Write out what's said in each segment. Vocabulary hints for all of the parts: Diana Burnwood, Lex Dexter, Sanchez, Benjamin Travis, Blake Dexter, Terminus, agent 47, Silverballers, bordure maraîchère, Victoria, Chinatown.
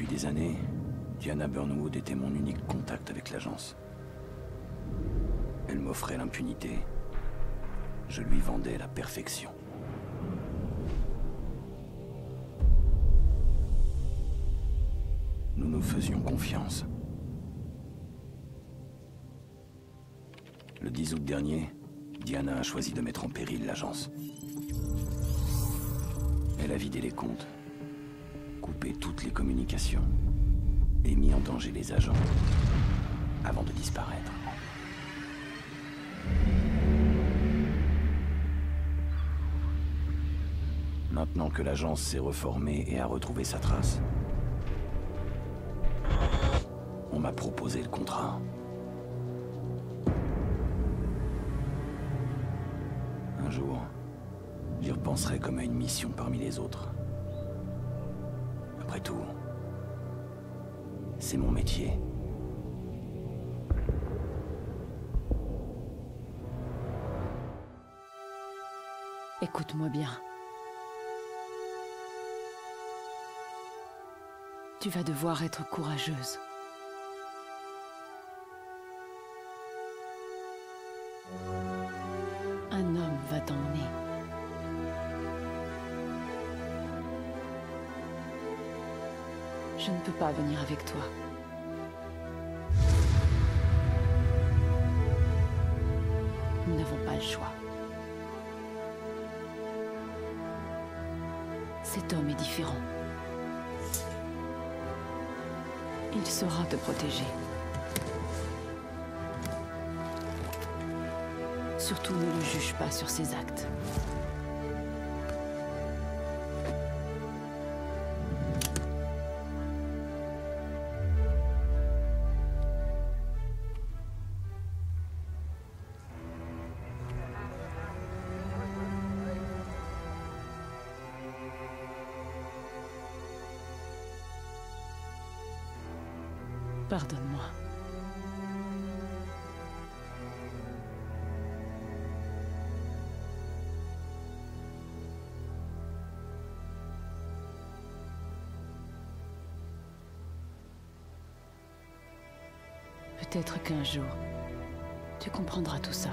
Depuis des années, Diana Burnwood était mon unique contact avec l'agence. Elle m'offrait l'impunité. Je lui vendais la perfection. Nous nous faisions confiance. Le 10 août dernier, Diana a choisi de mettre en péril l'agence. Elle a vidé les comptes, coupé toutes les communications et mis en danger les agents avant de disparaître. Maintenant que l'agence s'est reformée et a retrouvé sa trace, on m'a proposé le contrat. Un jour, j'y repenserai comme à une mission parmi les autres. Après tout, c'est mon métier. Écoute-moi bien. Tu vas devoir être courageuse. Un homme va t'emmener. Je ne peux pas venir avec toi. Nous n'avons pas le choix. Cet homme est différent. Il saura te protéger. Surtout ne le juge pas sur ses actes. Pardonne-moi. Peut-être qu'un jour, tu comprendras tout ça.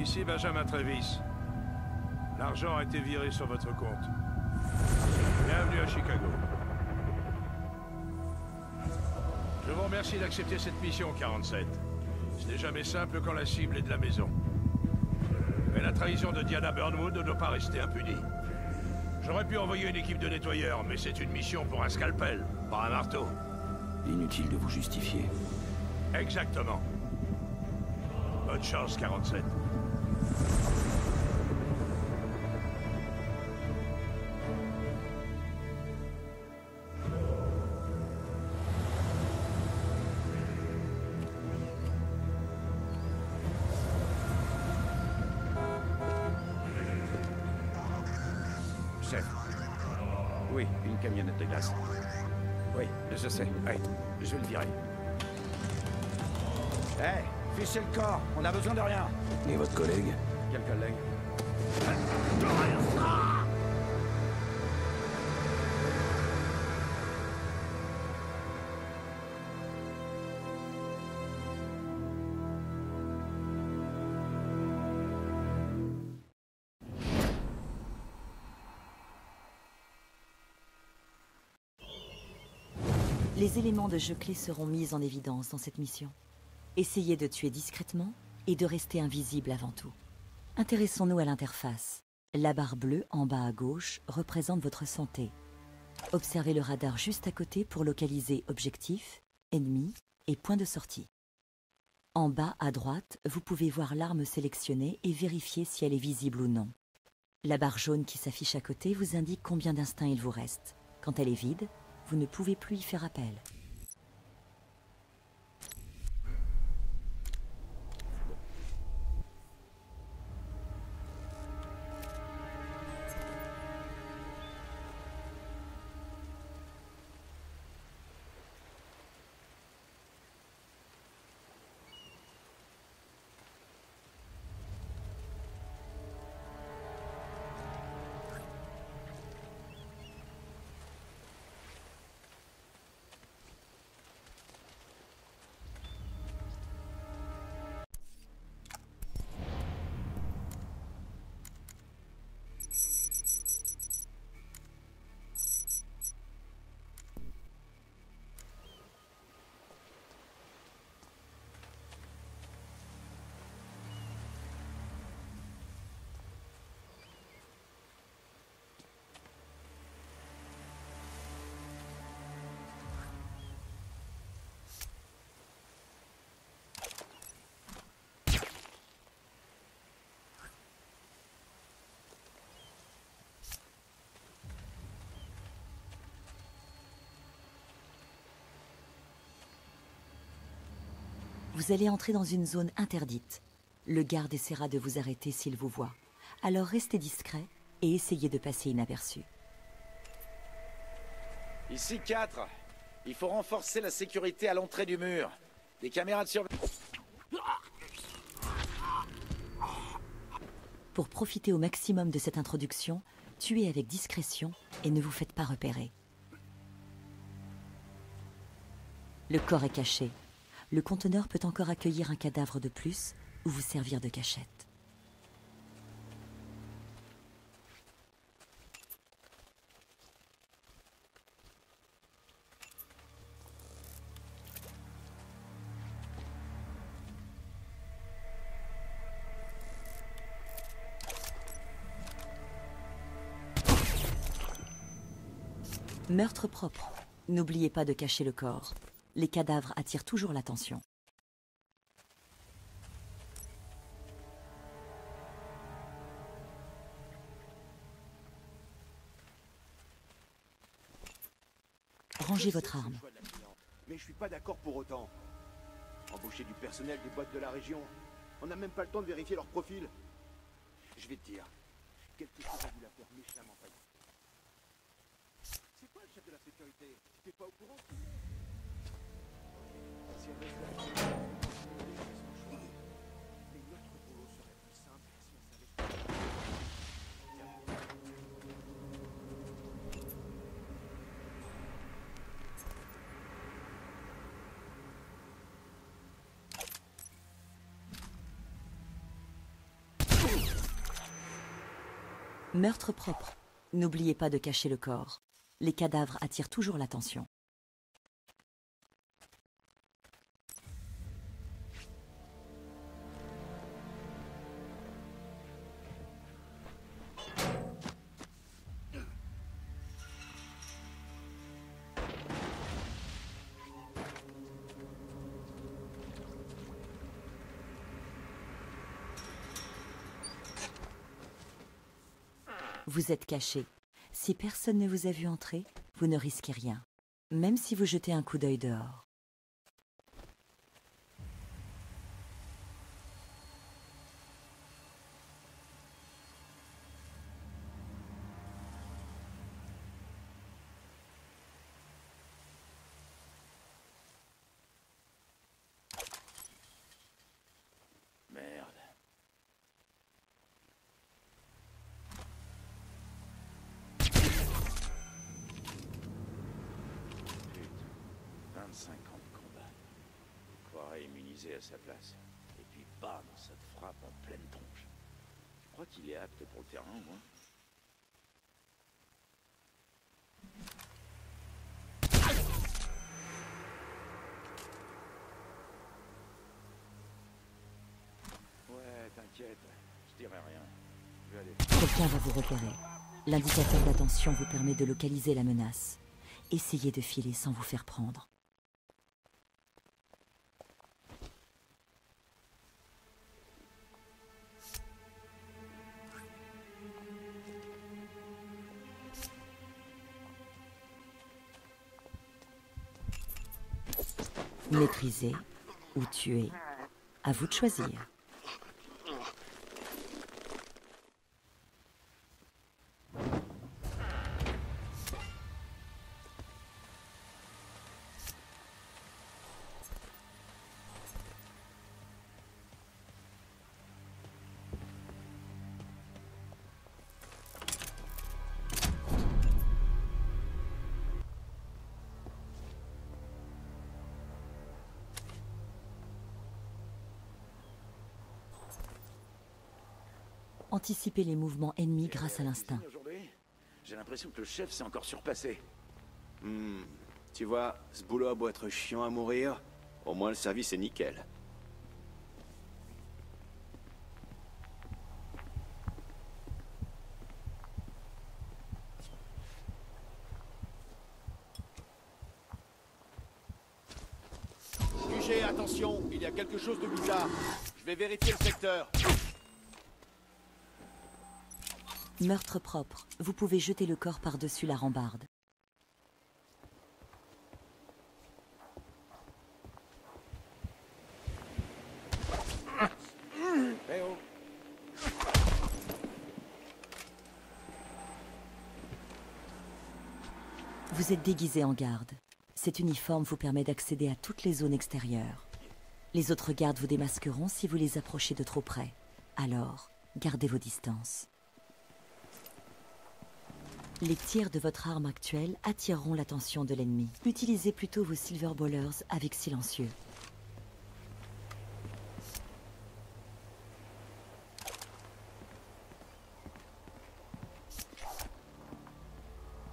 Ici Benjamin Travis. L'argent a été viré sur votre compte. Bienvenue à Chicago. Je vous remercie d'accepter cette mission, 47. Ce n'est jamais simple quand la cible est de la maison. Mais la trahison de Diana Burnwood ne doit pas rester impunie. J'aurais pu envoyer une équipe de nettoyeurs, mais c'est une mission pour un scalpel, pas un marteau. Inutile de vous justifier. Exactement. Bonne chance, 47. Chef. Oui, une camionnette de glace. Oui, je sais. Allez, je vais le virer. Hey! Fichez le corps, on a besoin de rien. Et votre collègue? Quel collègue? Les éléments de jeu-clé seront mis en évidence dans cette mission. Essayez de tuer discrètement et de rester invisible avant tout. Intéressons-nous à l'interface. La barre bleue en bas à gauche représente votre santé. Observez le radar juste à côté pour localiser objectifs, ennemis et points de sortie. En bas à droite, vous pouvez voir l'arme sélectionnée et vérifier si elle est visible ou non. La barre jaune qui s'affiche à côté vous indique combien d'instincts il vous reste. Quand elle est vide, vous ne pouvez plus y faire appel. Vous allez entrer dans une zone interdite. Le garde essaiera de vous arrêter s'il vous voit. Alors restez discret et essayez de passer inaperçu. Ici 4. Il faut renforcer la sécurité à l'entrée du mur. Des caméras de surveillance. Pour profiter au maximum de cette introduction, tuez avec discrétion et ne vous faites pas repérer. Le corps est caché. Le conteneur peut encore accueillir un cadavre de plus ou vous servir de cachette. Meurtre propre. N'oubliez pas de cacher le corps. Les cadavres attirent toujours l'attention. Rangez votre arme. Mais je suis pas d'accord pour autant. Embaucher du personnel des boîtes de la région. On n'a même pas le temps de vérifier leur profil. Je vais te dire. Quelque chose a dû la faire méchamment faillir. C'est quoi le chef de la sécurité? T'es pas au courant? Meurtre propre. N'oubliez pas de cacher le corps. Les cadavres attirent toujours l'attention. Vous êtes caché. Si personne ne vous a vu entrer, vous ne risquez rien, même si vous jetez un coup d'œil dehors. À sa place. Et puis bam, ça te frappe en pleine tronche. Tu crois qu'il est apte pour le terrain, moi? Ouais, t'inquiète, je dirai rien. Je vais aller. Quelqu'un va vous repérer. L'indicateur d'attention vous permet de localiser la menace. Essayez de filer sans vous faire prendre. Maîtriser ou tuer, à vous de choisir. Anticiper les mouvements ennemis grâce à l'instinct. J'ai l'impression que le chef s'est encore surpassé. Tu vois, ce boulot a beau être chiant à mourir, au moins le service est nickel. QG, attention, il y a quelque chose de bizarre. Je vais vérifier le secteur. Meurtre propre. Vous pouvez jeter le corps par-dessus la rambarde. Vous êtes déguisé en garde. Cet uniforme vous permet d'accéder à toutes les zones extérieures. Les autres gardes vous démasqueront si vous les approchez de trop près. Alors, gardez vos distances. Les tirs de votre arme actuelle attireront l'attention de l'ennemi. Utilisez plutôt vos Silverballers avec silencieux.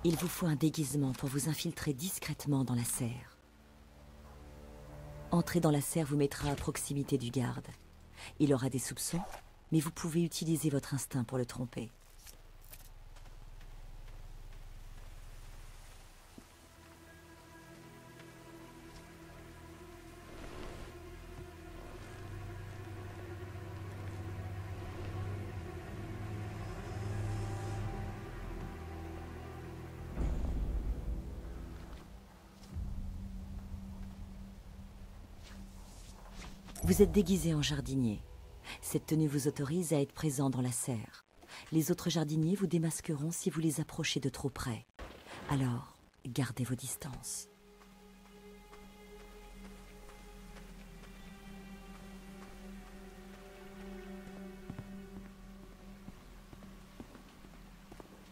Il vous faut un déguisement pour vous infiltrer discrètement dans la serre. Entrer dans la serre vous mettra à proximité du garde. Il aura des soupçons, mais vous pouvez utiliser votre instinct pour le tromper. Vous êtes déguisé en jardinier. Cette tenue vous autorise à être présent dans la serre. Les autres jardiniers vous démasqueront si vous les approchez de trop près. Alors, gardez vos distances.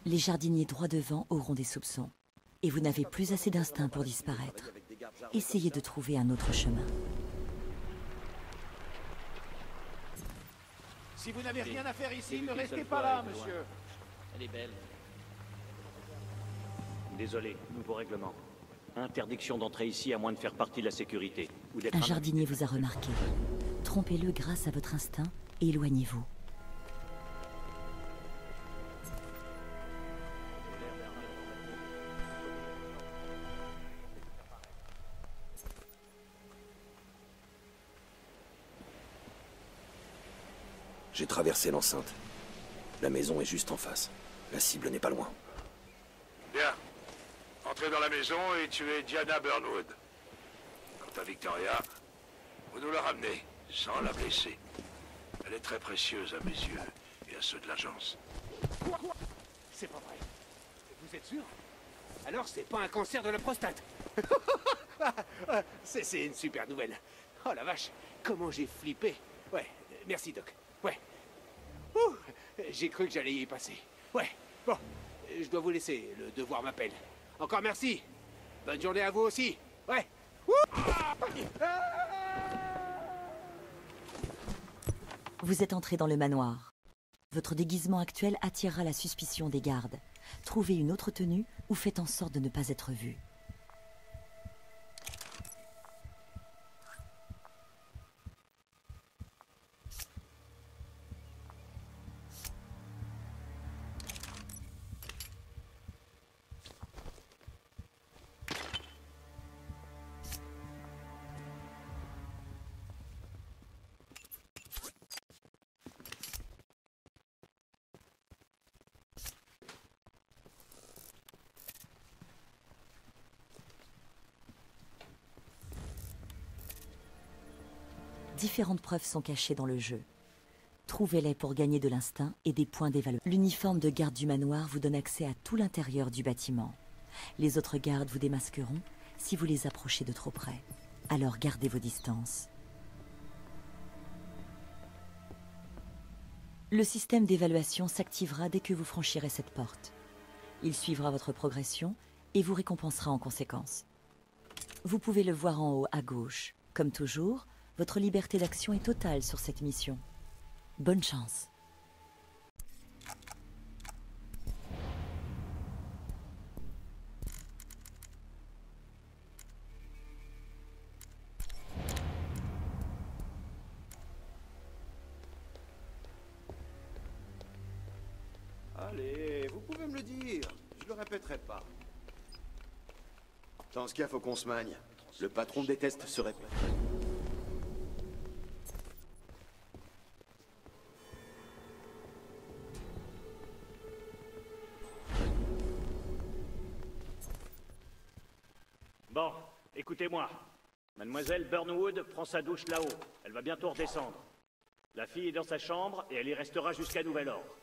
Les jardiniers droit devant auront des soupçons. Et vous n'avez plus assez d'instinct pour disparaître. Essayez de trouver un autre chemin. Si vous n'avez rien à faire ici, ne restez pas là, monsieur. Elle est belle. Désolé, nouveau règlement. Interdiction d'entrer ici à moins de faire partie de la sécurité. Un jardinier vous a remarqué. Trompez-le grâce à votre instinct et éloignez-vous. J'ai traversé l'enceinte. La maison est juste en face. La cible n'est pas loin. Bien. Entrez dans la maison et tuez Diana Burnwood. Quant à Victoria, vous nous la ramenez, sans la blesser. Elle est très précieuse à mes yeux et à ceux de l'agence. Quoi? C'est pas vrai. Vous êtes sûr? Alors c'est pas un cancer de la prostate. C'est une super nouvelle. Oh la vache, comment j'ai flippé. Ouais, merci Doc. Ouais. Ouh, j'ai cru que j'allais y passer. Ouais, bon, je dois vous laisser, le devoir m'appelle. Encore merci. Bonne journée à vous aussi. Ouais. Vous êtes entré dans le manoir. Votre déguisement actuel attirera la suspicion des gardes. Trouvez une autre tenue ou faites en sorte de ne pas être vu. Différentes preuves sont cachées dans le jeu. Trouvez-les pour gagner de l'instinct et des points d'évaluation. L'uniforme de garde du manoir vous donne accès à tout l'intérieur du bâtiment. Les autres gardes vous démasqueront si vous les approchez de trop près. Alors gardez vos distances. Le système d'évaluation s'activera dès que vous franchirez cette porte. Il suivra votre progression et vous récompensera en conséquence. Vous pouvez le voir en haut à gauche. Comme toujours, votre liberté d'action est totale sur cette mission. Bonne chance. Allez, vous pouvez me le dire. Je le répéterai pas. Dans ce cas, faut qu'on se magne. Le patron déteste se répéter. Bon, écoutez-moi. Mademoiselle Burnwood prend sa douche là-haut. Elle va bientôt redescendre. La fille est dans sa chambre et elle y restera jusqu'à nouvel ordre.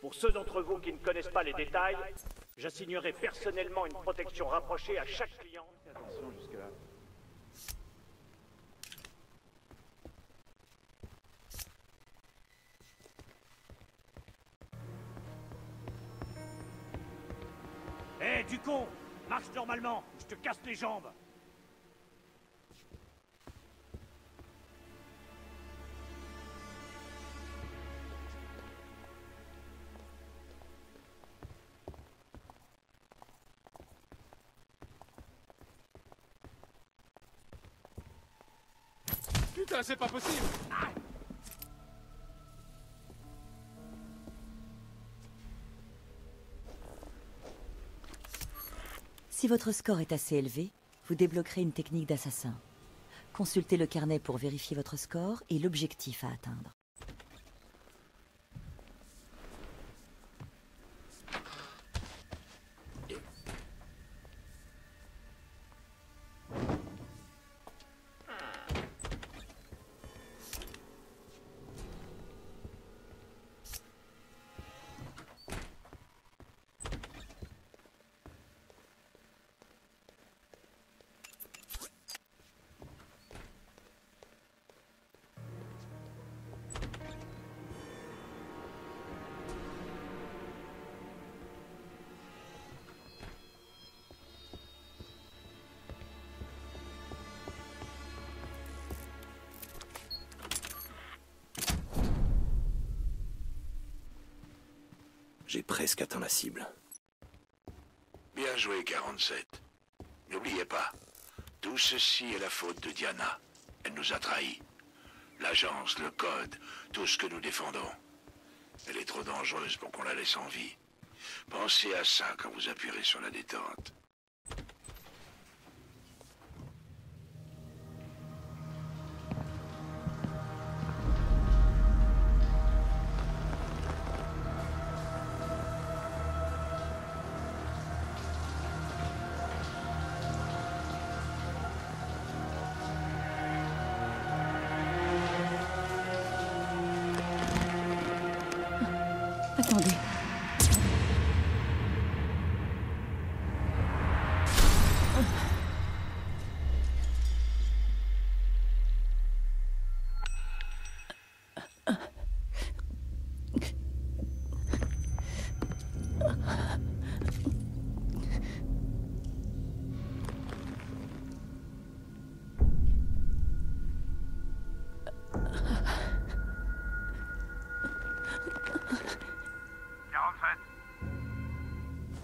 Pour ceux d'entre vous qui ne connaissent pas les détails, j'assignerai personnellement une protection rapprochée à chaque client. Attention jusque-là. Hé, du con! Marche normalement, je te casse les jambes! Putain, c'est pas possible! Ah, si votre score est assez élevé, vous débloquerez une technique d'assassin. Consultez le carnet pour vérifier votre score et l'objectif à atteindre. J'ai presque atteint la cible. Bien joué, 47. N'oubliez pas, tout ceci est la faute de Diana. Elle nous a trahis. L'agence, le code, tout ce que nous défendons. Elle est trop dangereuse pour qu'on la laisse en vie. Pensez à ça quand vous appuierez sur la détente.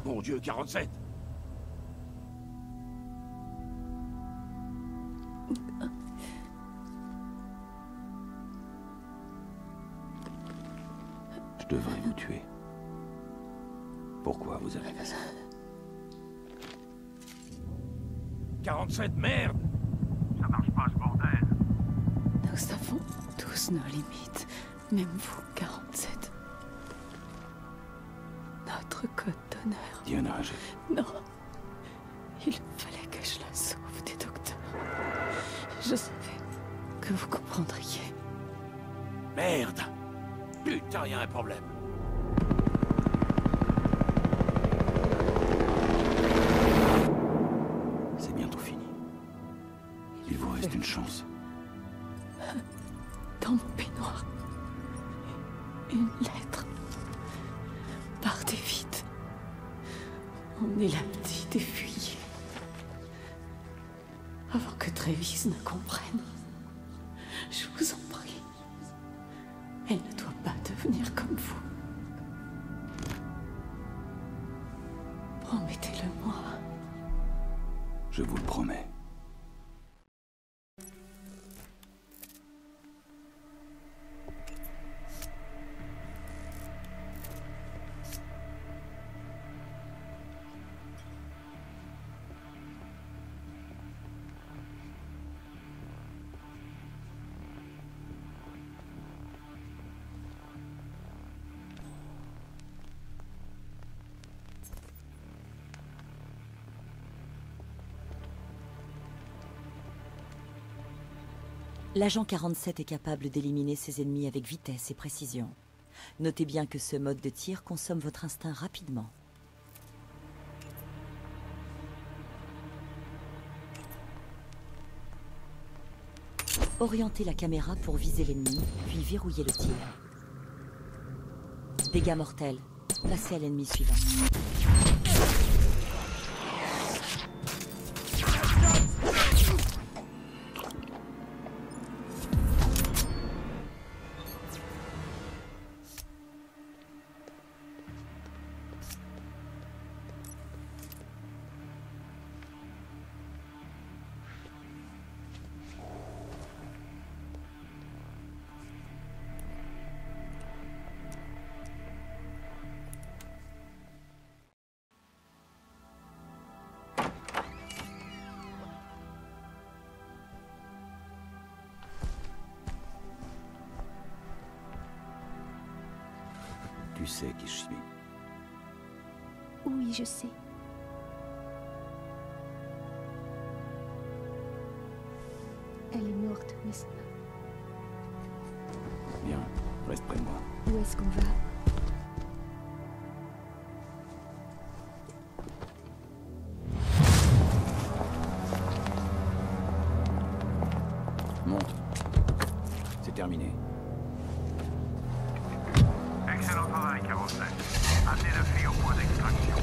Mon Dieu, 47! Je devrais vous tuer. Pourquoi vous avez fait ça? 47, merde! Ça marche pas, ce bordel! Nous savons tous nos limites, même vous, 47. Notre code d'honneur. Diana, non. Il fallait que je la sauve des docteurs. Je savais que vous comprendriez. Merde! Putain, y'a un problème. C'est bientôt fini. Il vous reste une chance. Dans mon peignoir. Une lettre. Partez vite. On est la petite et fuyez. Avant que Travis ne comprenne. Je vous en prie. Elle ne doit pas devenir comme vous. Promettez-le-moi. Je vous le promets. L'agent 47 est capable d'éliminer ses ennemis avec vitesse et précision. Notez bien que ce mode de tir consomme votre instinct rapidement. Orientez la caméra pour viser l'ennemi, puis verrouillez le tir. Dégâts mortels. Passez à l'ennemi suivant. Tu sais qui je suis. Oui, je sais. Elle est morte, n'est-ce pas? Bien, reste près de moi. Où est-ce qu'on va? Monte. C'est terminé. Excellent travail, 47. Amenez la fille au point d'extraction.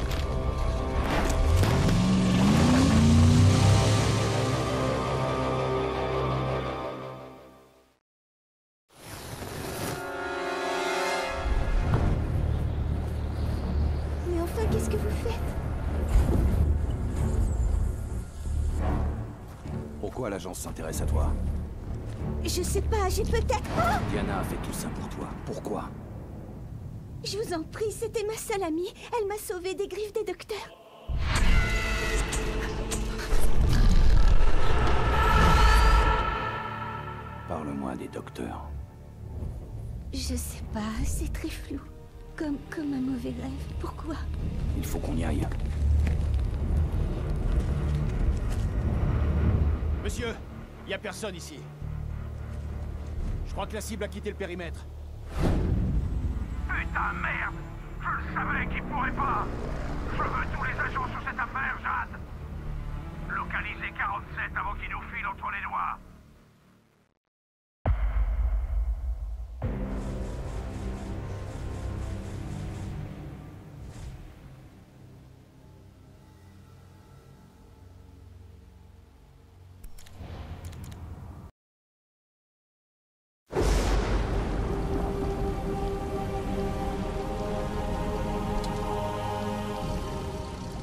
Mais enfin, qu'est-ce que vous faites? Pourquoi l'agence s'intéresse à toi? Je sais pas, j'ai peut-être... Ah, Diana a fait tout ça pour toi. Pourquoi? Je vous en prie, c'était ma seule amie. Elle m'a sauvée des griffes des docteurs. Parle-moi des docteurs. Je sais pas, c'est très flou. Comme un mauvais rêve. Pourquoi? Il faut qu'on y aille. Monsieur, il n'y a personne ici. Je crois que la cible a quitté le périmètre. Putain, merde! Je le savais qu'il pourrait pas! Je veux tous les agents sur cette affaire, Jade! Localisez 47 avant qu'il nous file entre les doigts!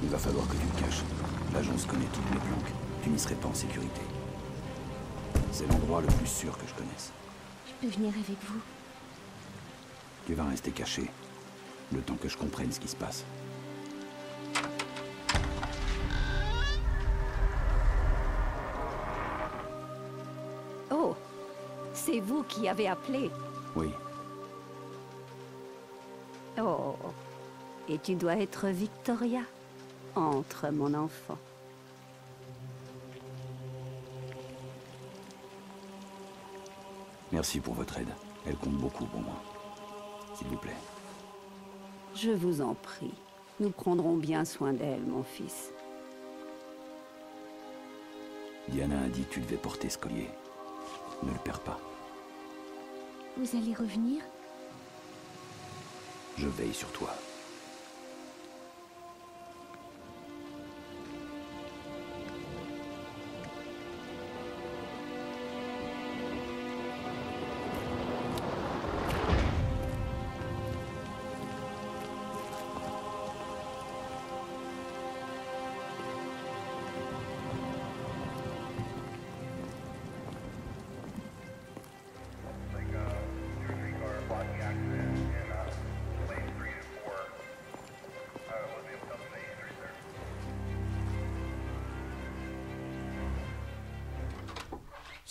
Il va falloir que tu me caches. L'agence connaît toutes mes planques. Tu n'y serais pas en sécurité. C'est l'endroit le plus sûr que je connaisse. Je peux venir avec vous? Tu vas rester caché, le temps que je comprenne ce qui se passe. Oh, c'est vous qui avez appelé? Oui. Oh, et tu dois être Victoria? Entre, mon enfant. Merci pour votre aide. Elle compte beaucoup pour moi. S'il vous plaît. Je vous en prie. Nous prendrons bien soin d'elle, mon fils. Diana a dit que tu devais porter ce collier. Ne le perds pas. Vous allez revenir? Je veille sur toi.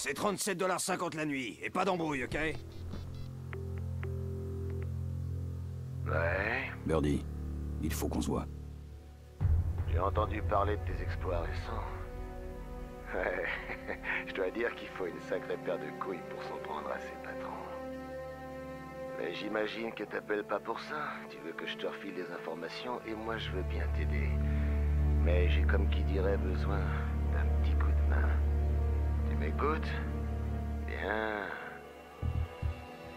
C'est 37,50$ la nuit, et pas d'embrouille, ok? Ouais... Birdie, il faut qu'on se voit. J'ai entendu parler de tes exploits récents. Ouais, je dois dire qu'il faut une sacrée paire de couilles pour s'en prendre à ses patrons. Mais j'imagine que t'appelles pas pour ça. Tu veux que je te refile des informations et moi je veux bien t'aider. Mais j'ai comme qui dirait besoin d'un petit coup de main. Tu m'écoutes? Bien.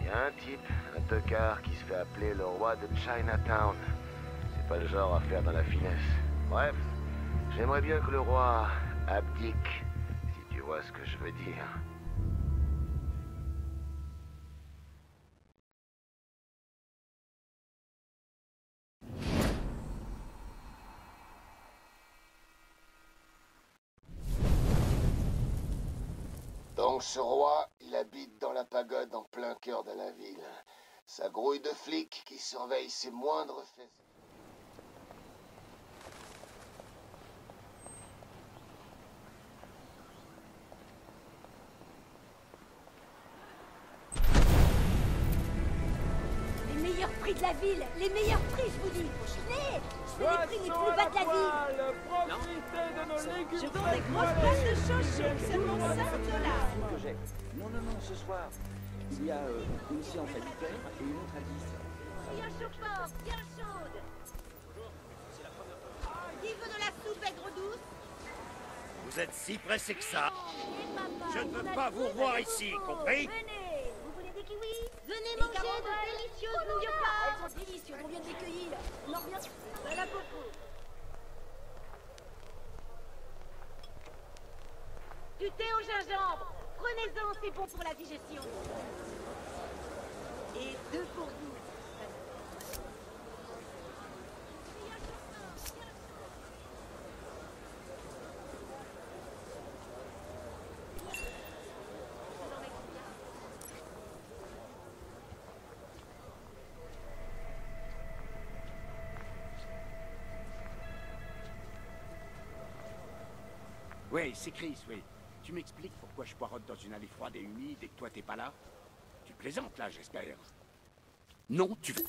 Il y a un type, un tocard qui se fait appeler le roi de Chinatown. C'est pas le genre à faire dans la finesse. Bref, j'aimerais bien que le roi abdique, si tu vois ce que je veux dire. Donc ce roi, il habite dans la pagode en plein cœur de la ville. Sa grouille de flics qui surveille ses moindres faits. Les meilleurs prix de la ville, les meilleurs prix, je vous dis. C'est les prix les plus bas de la ville. Non. Je vends des grosses places de chouchou, seulement $5. Non, ce soir, il y a une séance à 8 h et une autre à 10 h. Bien chaud fort, bien chaude. Qui veut de la soupe aigre douce? Vous êtes si pressé que ça. Je ne veux pas vous revoir ici, compris? Venez, vous voulez des kiwis? Venez manger de délicieuses nouilles pâtes. Elles sont délicieuses, on vient de les cueillir. Non, bien sûr, ça l'a beaucoup. Du thé au gingembre, prenez-en, c'est bon pour la digestion. Et 2 pour vous. Oui, c'est Chris, oui. Tu m'expliques pourquoi je poirote dans une allée froide et humide et que toi t'es pas là? Tu plaisantes là, j'espère. Non, tu veux...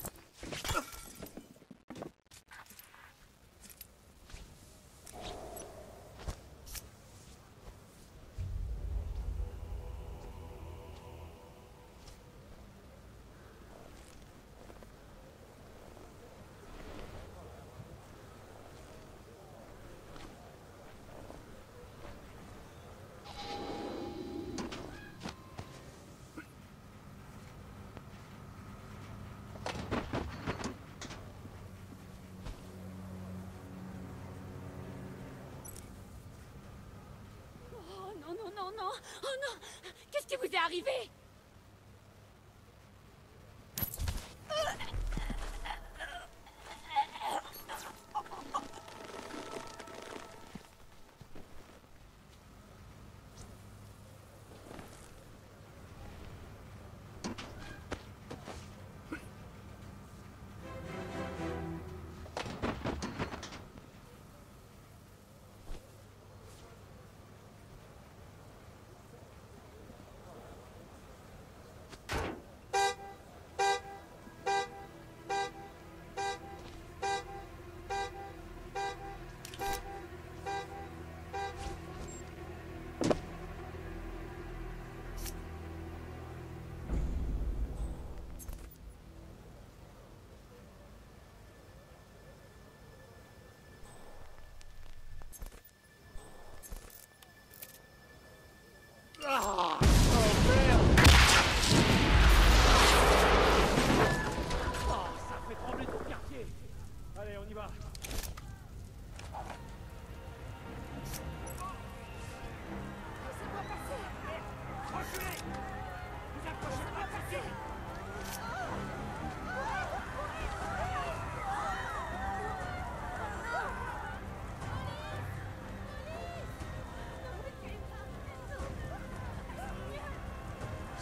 Oh non! Qu'est-ce qui vous est arrivé?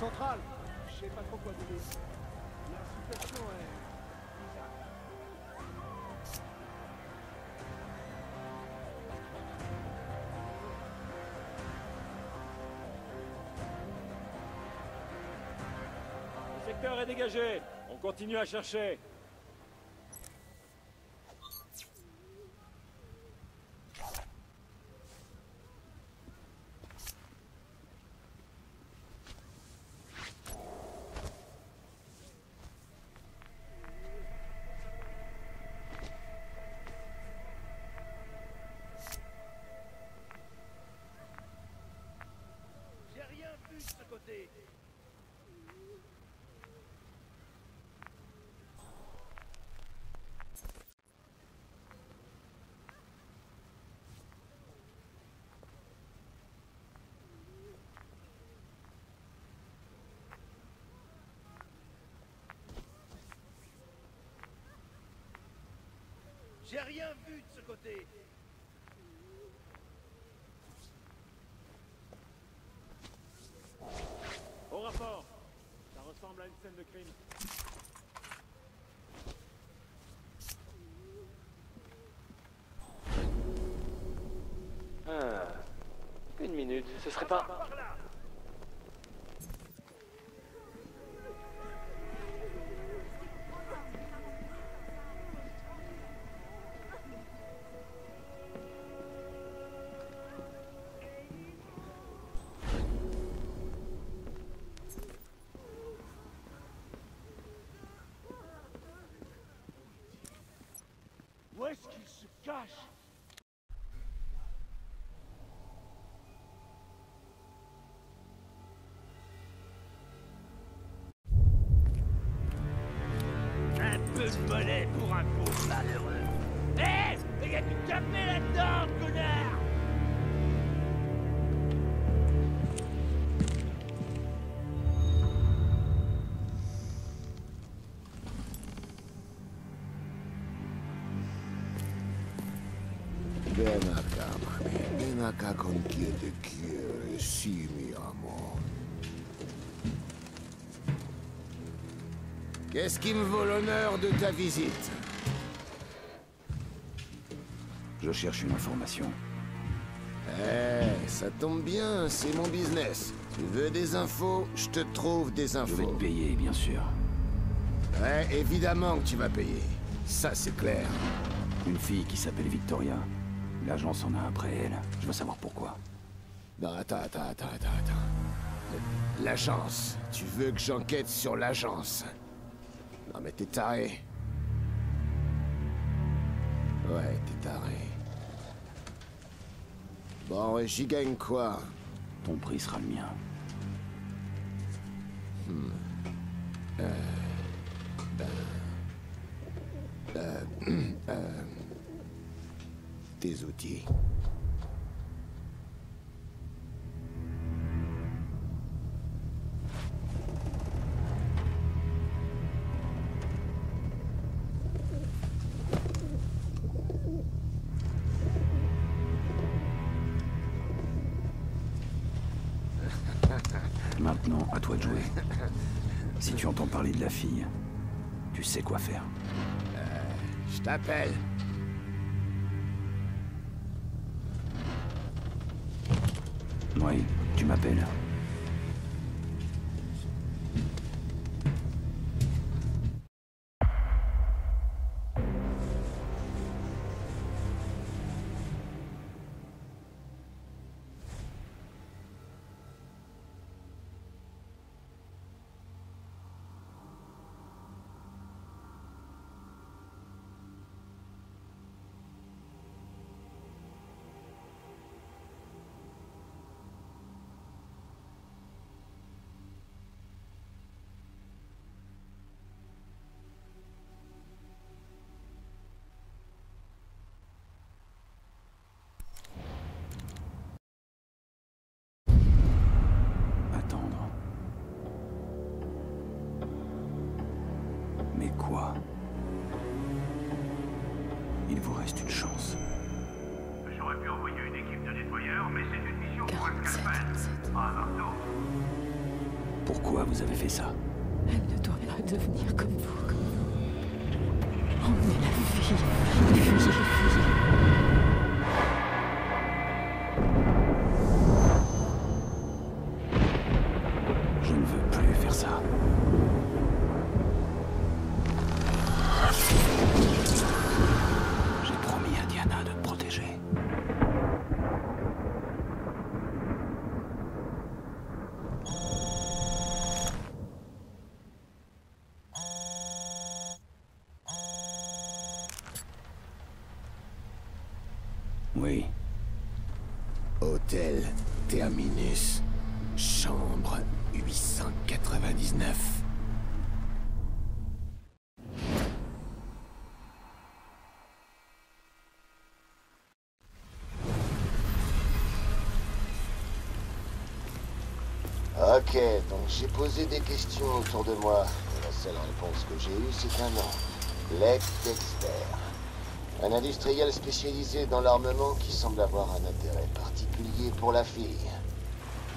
Centrale, je sais pas trop quoi donner. La situation est... Le secteur est dégagé, on continue à chercher. juste à côté. J'ai rien vu de ce côté. Au rapport. Ça ressemble à une scène de crime. Une minute, ce serait pas... Par là. Est-ce qu'il se cache? Un peu de mollet pour un pauvre malheureux. Hé! Il y a du café là-dedans, connard! Con chi te quiere, sì, mi amor. Qu'est-ce qui me vaut l'honneur de ta visite? Je cherche une information. Eh, ça tombe bien, c'est mon business. Tu veux des infos, je te trouve des infos. Je vais te payer, bien sûr. Ouais, évidemment que tu vas payer. Ça, c'est clair. Une fille qui s'appelle Victoria. L'agence en a après elle. Je veux savoir pourquoi. Non, attends. L'agence. Tu veux que j'enquête sur l'agence? Non, mais t'es taré. Ouais, t'es taré. Bon, et j'y gagne quoi? Ton prix sera le mien. Tes outils. Maintenant, à toi de jouer. Si tu entends parler de la fille, tu sais quoi faire. Je t'appelle. Oui, tu m'appelles. Il vous reste une chance. J'aurais pu envoyer une équipe de nettoyeurs, mais c'est une mission pour un scalpel. Pourquoi vous avez fait ça? Elle ne doit pas devenir comme vous. Emmenez la fille. Fuyez. Oui. Hôtel Terminus. Chambre 899. Ok, donc j'ai posé des questions autour de moi. Et la seule réponse que j'ai eue, c'est un nom. Lex Dexter. Un industriel spécialisé dans l'armement qui semble avoir un intérêt particulier pour la fille.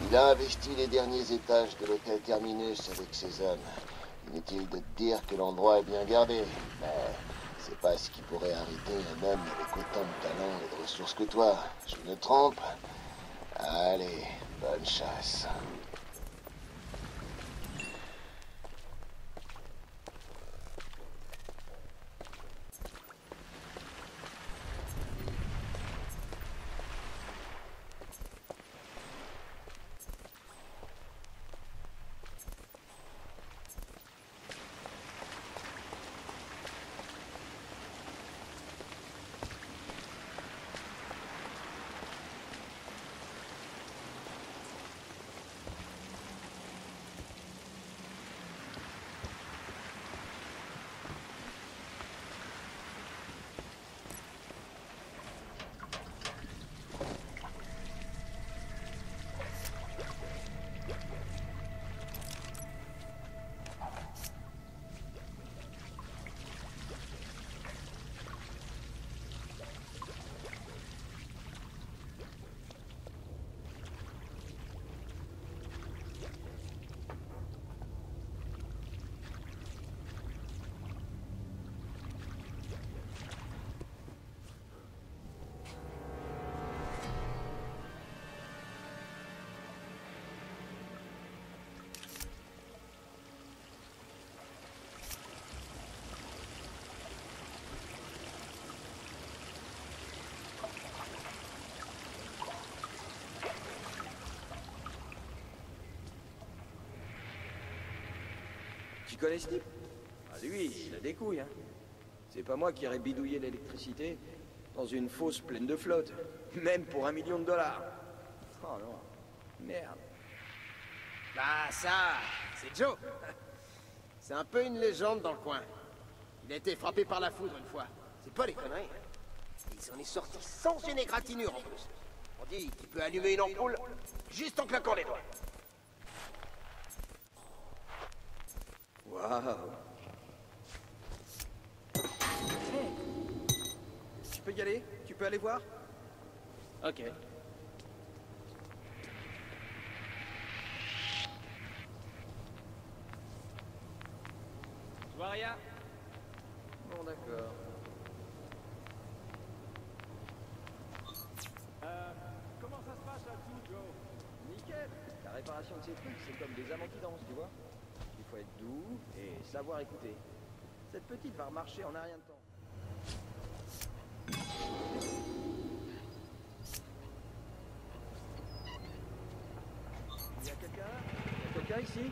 Il a investi les derniers étages de l'hôtel Terminus avec ses hommes. Inutile de te dire que l'endroit est bien gardé, mais c'est pas ce qui pourrait arrêter un homme avec autant de talent et de ressources que toi. Je me trompe? Allez, bonne chasse. Tu connais ce type? Ah, lui, il a des couilles, hein. C'est pas moi qui aurais bidouillé l'électricité dans une fosse pleine de flotte, même pour $1 million. Oh non, merde. Bah ça, c'est Joe. C'est un peu une légende dans le coin. Il a été frappé par la foudre une fois. C'est pas des conneries. Il s'en est sorti sans une égratignure en plus. On dit qu'il peut allumer une ampoule juste en claquant les doigts. Wow. Hey. Tu peux y aller? Tu peux aller voir? Ok. Tu vois rien? Bon, d'accord. Comment ça se passe là-dessous, Joe? Nickel. La réparation de ces trucs, c'est comme des amortissances, tu vois? Faut être doux et savoir écouter. Cette petite va remarcher en un rien de temps. Il y a quelqu'un? Il y a quelqu'un ici?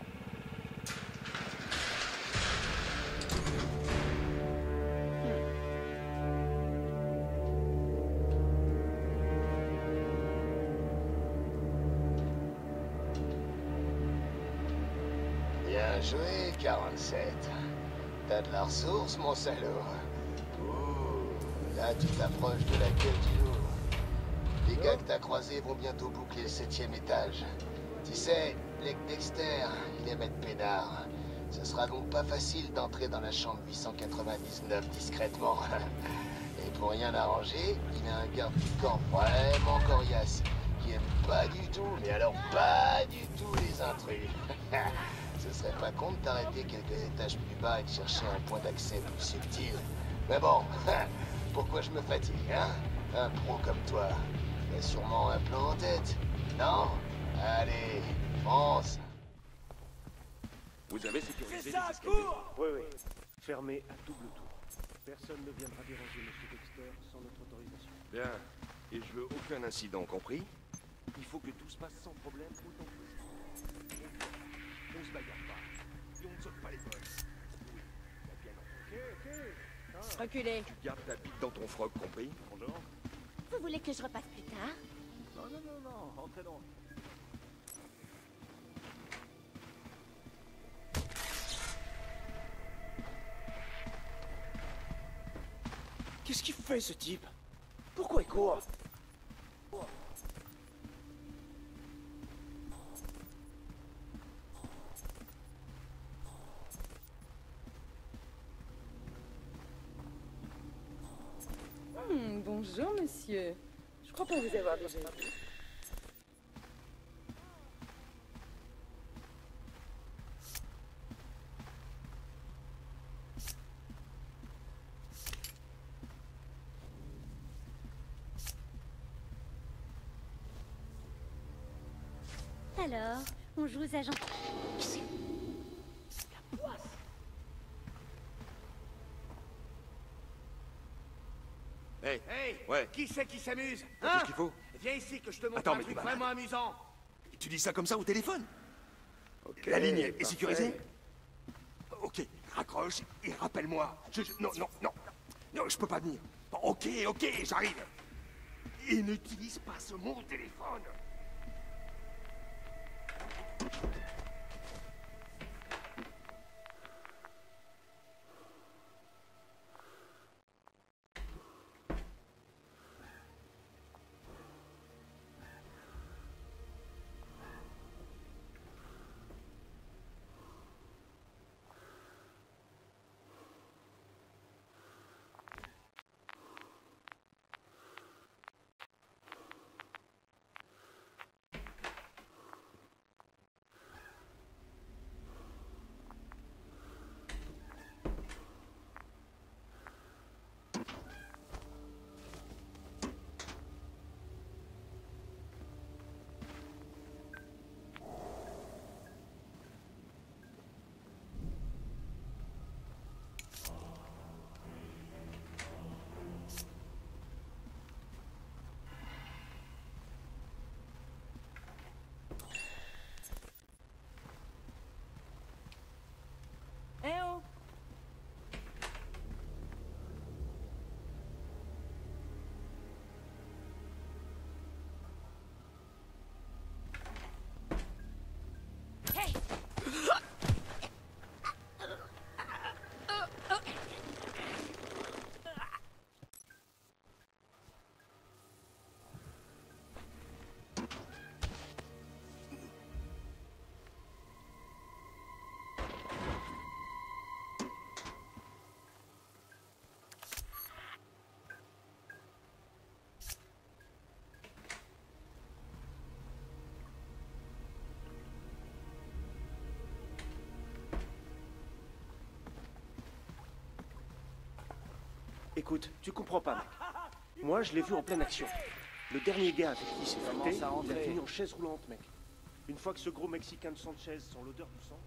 Joué 47. T'as de la ressource, mon salaud. Ouh, là tu t'approches de la gueule du loup. Les gars que t'as croisés vont bientôt boucler le 7e étage. Tu sais, Blake Dexter, il aime être peinard. Ce sera donc pas facile d'entrer dans la chambre 899 discrètement. Et pour rien arranger, il a un garde du corps vraiment coriace, qui aime pas du tout, mais alors pas du tout les intrus. Ce serait pas con de t'arrêter quelques étages plus bas et de chercher un point d'accès plus subtil. Mais bon, pourquoi je me fatigue, hein? Un pro comme toi, t'as sûrement un plan en tête, non? Allez, fonce! Vous avez sécurisé les escaliers? Oui, oui. Fermé à double tour. Personne ne viendra déranger M. Dexter sans notre autorisation. Bien. Et je veux aucun incident, compris? Il faut que tout se passe sans problème, autant que... On se bagarre pas, et on ne saute pas les boss. Oui, t'as bien entendu. Ok, ok. Reculez. Tu gardes ta bite dans ton froc, compris? Vous voulez que je repasse plus tard? Non, non, non, non, entrez donc. Qu'est-ce qu'il fait, ce type? Pourquoi il court? Bonjour, monsieur. Je crois pas vous avoir déjà vu. Alors, on joue aux agents. Hey, hey, ouais. Qui c'est qui s'amuse? Hein? Qu'est-ce qu'il faut? Viens ici que je te montre. Attends, un truc vraiment amusant. Tu dis ça comme ça au téléphone? Okay, la ligne est sécurisée? Ok, raccroche et rappelle-moi. Non, je peux pas venir. Ok, j'arrive. Et n'utilise pas ce mot au téléphone. Écoute, tu comprends pas, mec. Moi, je l'ai vu en pleine action. Le dernier gars avec qui il s'est fouté, il a fini en chaise roulante, mec. Une fois que ce gros Mexicain de Sanchez sent l'odeur du sang...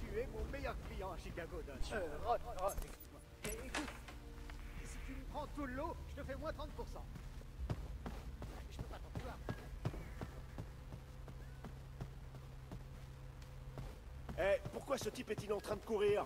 Tu es mon meilleur client à Chicago, Dodge. Rod, excuse-moi. Et écoute, si tu me prends tout le lot, je te fais moins 30%. Je peux pas t'en vouloir. Eh, pourquoi ce type est-il en train de courir?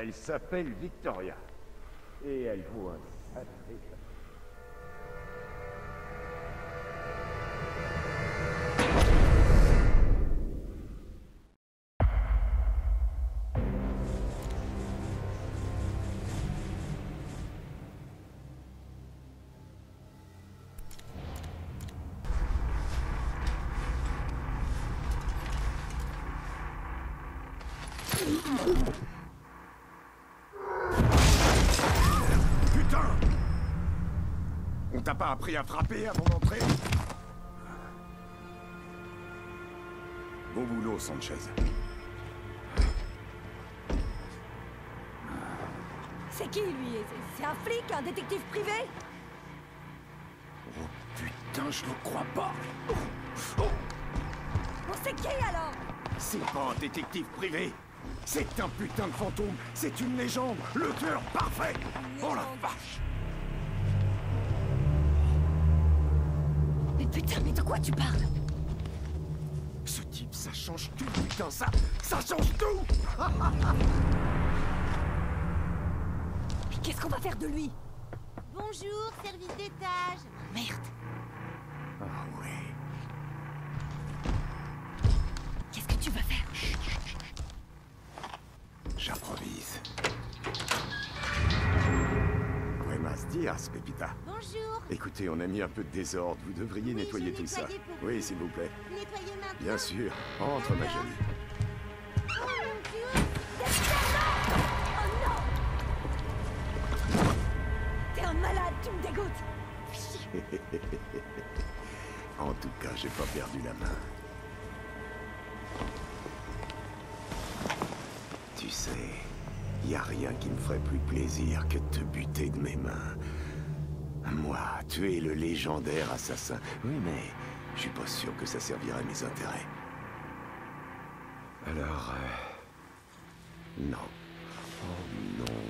Elle s'appelle Victoria. Et elle vaut un sacré café. Putain! On t'a pas appris à frapper avant d'entrer? Bon boulot, Sanchez. C'est qui, lui? C'est un flic, un détective privé? Oh putain, je le crois pas. Oh. Bon, c'est qui alors? C'est pas un détective privé! C'est un putain de fantôme, c'est une légende, le tueur parfait. Oh la vache! Mais putain, mais de quoi tu parles? Ce type, ça change tout, putain, ça change tout! Mais qu'est-ce qu'on va faire de lui? Bonjour, service d'étage. Merde. Ah ouais. Qu'est-ce que tu vas faire? J'improvise. Buenos días, Pépita. Bonjour. Écoutez, on a mis un peu de désordre. Vous devriez nettoyer tout ça. Oui, s'il vous plaît. Nettoyer maintenant. Bien sûr. Entre, ma jolie. Oh mon Dieu! Oh non! T'es un malade, tu me dégoûtes. En tout cas, j'ai pas perdu la main. Tu sais, y a rien qui me ferait plus plaisir que de te buter de mes mains. Moi, tuer le légendaire assassin. Oui, mais je suis pas sûr que ça servirait à mes intérêts. Alors... Non. Oh non.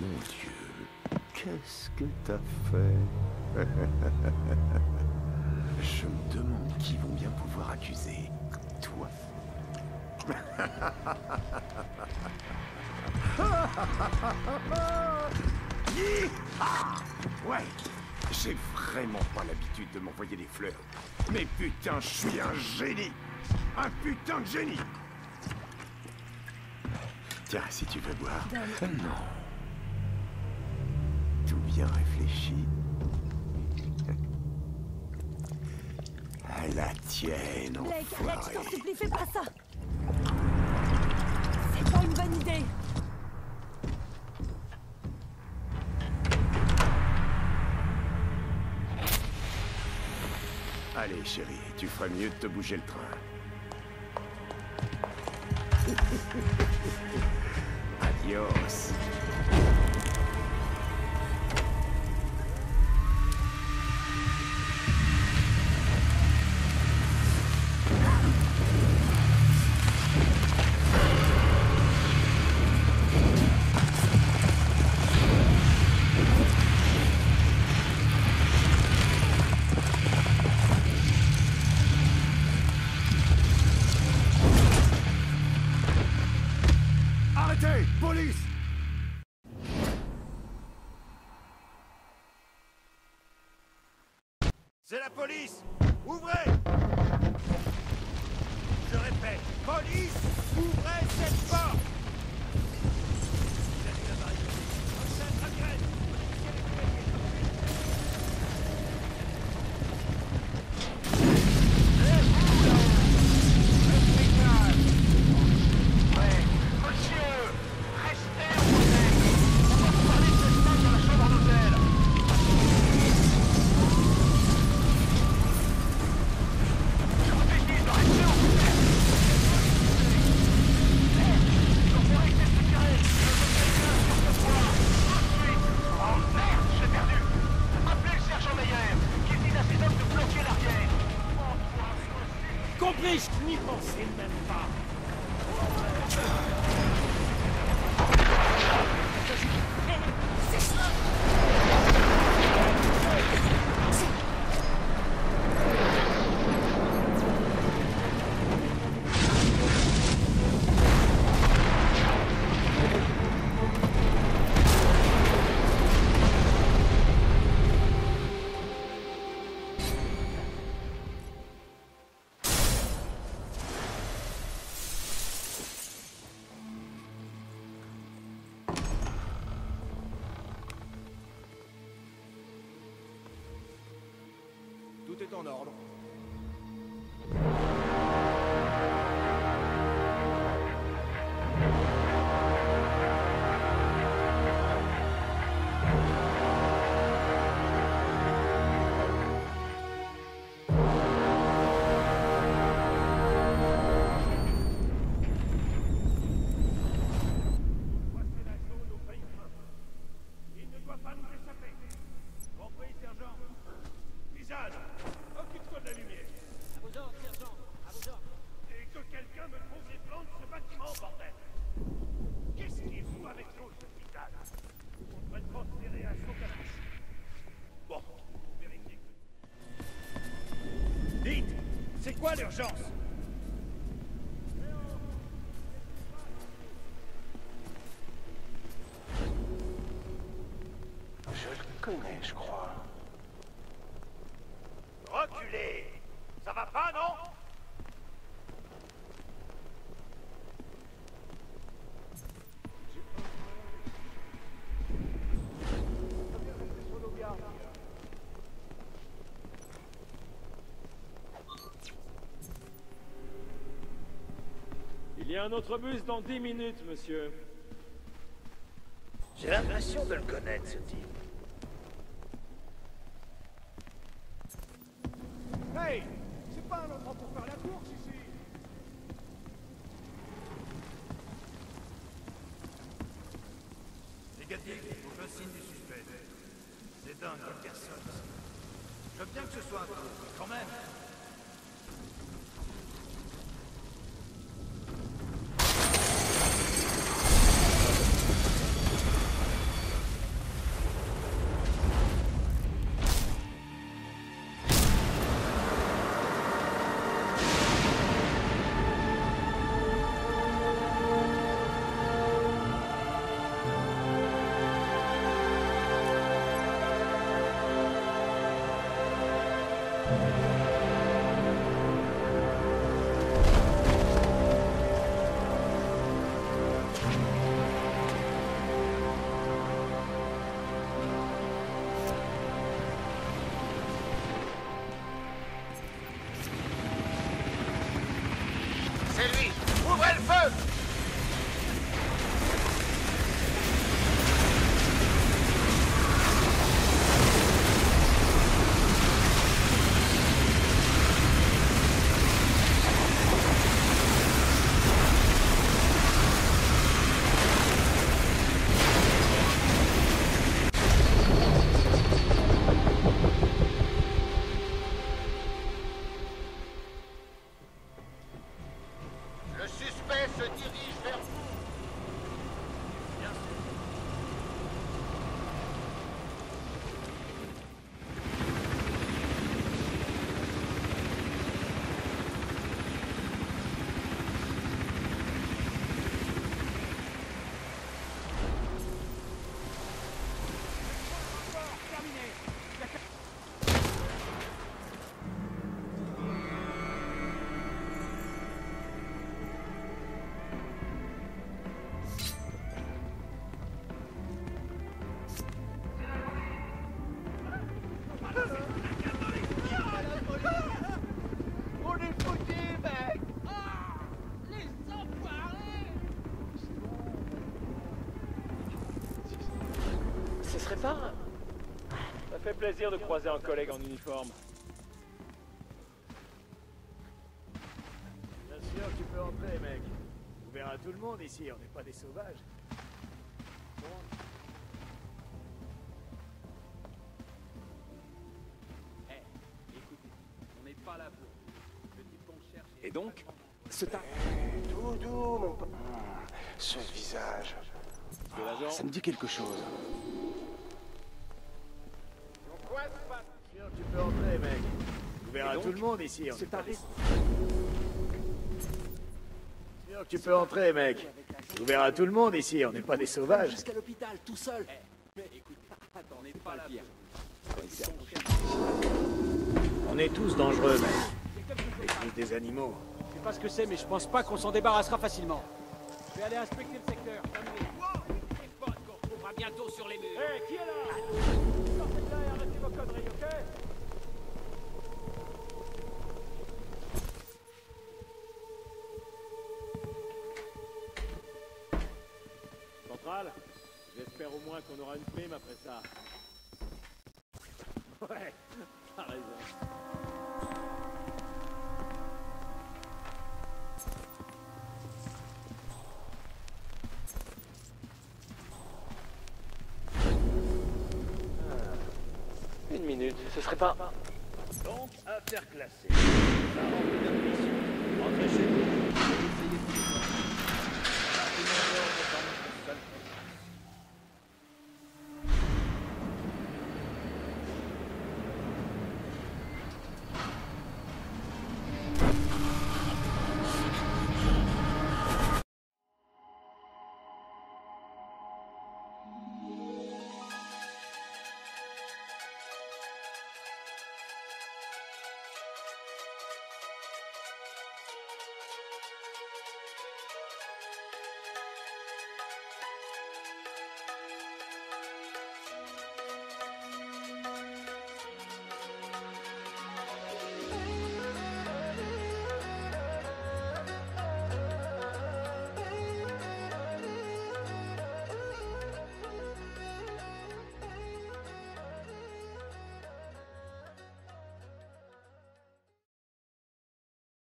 Mon Dieu, qu'est-ce que t'as fait? Je me demande qui vont bien pouvoir accuser. Toi. Ouais, j'ai vraiment pas l'habitude de m'envoyer des fleurs. Mais putain, je suis un génie. Un putain de génie. Tiens, si tu veux boire... Non. Tout bien réfléchi. À la tienne, enfoiré. Blake, je t'en supplie, fais pas ça. C'est pas une bonne idée. Allez, chérie, tu ferais mieux de te bouger le train. Adios. C'est la police! Ouvrez! Je répète, police! Ouvrez cette porte! Vous avez la barrière! C'est un traquage! Ouais, monsieur! Restez en hôtel! On va parler de cette femme dans la chambre d'hôtel! tout est en ordre. Quoi l'urgence? Je le connais, je crois. Reculez! Ça va pas, non? Il y a un autre bus dans 10 minutes, monsieur. J'ai l'impression de le connaître, ce type. Hey! C'est pas un endroit pour faire la course, ici! Négatif, vous faites signe du suspect. C'est dingue, il y a personne. Je veux bien que ce soit un coup, quand même. Ça fait plaisir de croiser un collègue en uniforme. Bien sûr, tu peux entrer, mec. On verra tout le monde ici, on n'est pas des sauvages. Bon. Hey, écoutez, on n'est pas là pour. Le type qu'on cherche. Et donc, ce tas. Doudou, mon pote. Ce visage. Oh, ça me dit quelque chose. Tu peux entrer, mec. On verra tout le monde ici. C'est pas risque. Tu peux entrer, mec. On verra tout le monde ici. On n'est pas des sauvages. Jusqu'à l'hôpital, tout seul. Mais écoute, on n'est pas là. On est tous dangereux, mec. On est tous des animaux. Je sais pas ce que c'est, mais je pense pas qu'on s'en débarrassera facilement. Je vais aller inspecter le secteur. On trouvera bientôt sur les murs. Hé, qui est là? Sortez de là et arrêtez vos conneries, ok? J'espère au moins qu'on aura une prime après ça. Ouais, t'as raison. Une minute, ce serait pas... Donc, affaire classée. Ça rentre une admission. Rentrez chez vous.